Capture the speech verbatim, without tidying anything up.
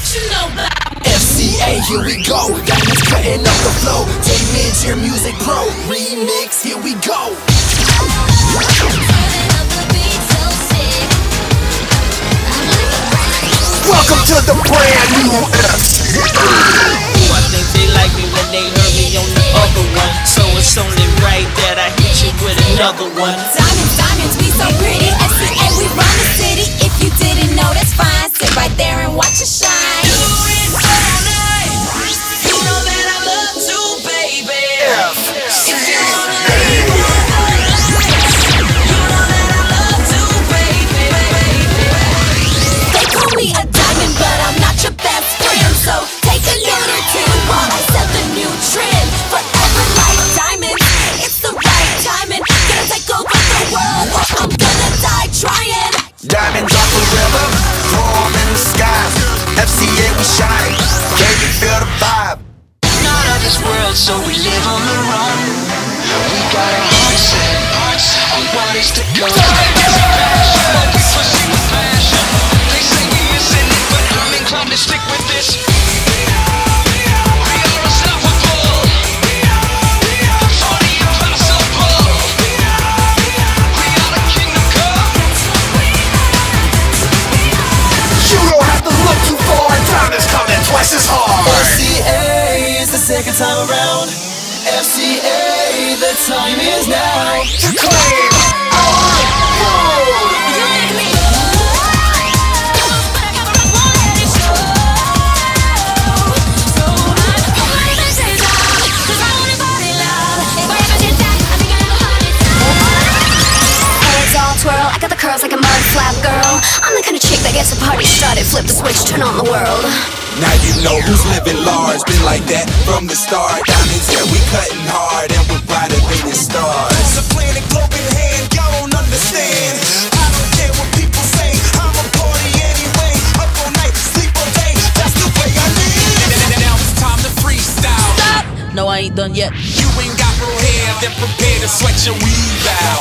What you know about me? F C A, here we go. Diamonds cutting up the flow. J-Midge, your music pro. Remix, here we go. Welcome to the brand new F C A. Ooh, I think they like me when they heard me on the other one, so it's only right that I hit you with another one. Diamonds, diamonds, we so pretty. F C A, we run the city. If you didn't know, that's fine. Sit right there and watch us shine. Do it all night. You know that I love to, baby. Diamonds off the river, warm in the sky. F C A, we shine, can you feel the vibe? Not of this world, so we live on the run. We got our hearts set, hearts on what is to go. There's a passion, but we pursue with passion. They say we is in it, but I'm inclined to stick with this. F C A is the second time around. F C A, the time is now to claim our gold. You make me so hot. Why am I so loud? 'Cause I want a body loud. Why am I so loud? I think I know how to dance. Heads all twirl, I got the curls like a mud flap girl. I'm the kind of chick that gets the party started, flip the switch, turn on the world. Now you know who's living large, been like that from the start. Diamonds, yeah, we cutting hard, and we're brighter than the stars. It's a plan and globe in hand, y'all don't understand. I don't care what people say, I'm a party anyway. Up all night, sleep all day, that's the way I live. And now it's time to freestyle. Stop! No, I ain't done yet. You ain't got real hair, then prepare to sweat your weave out.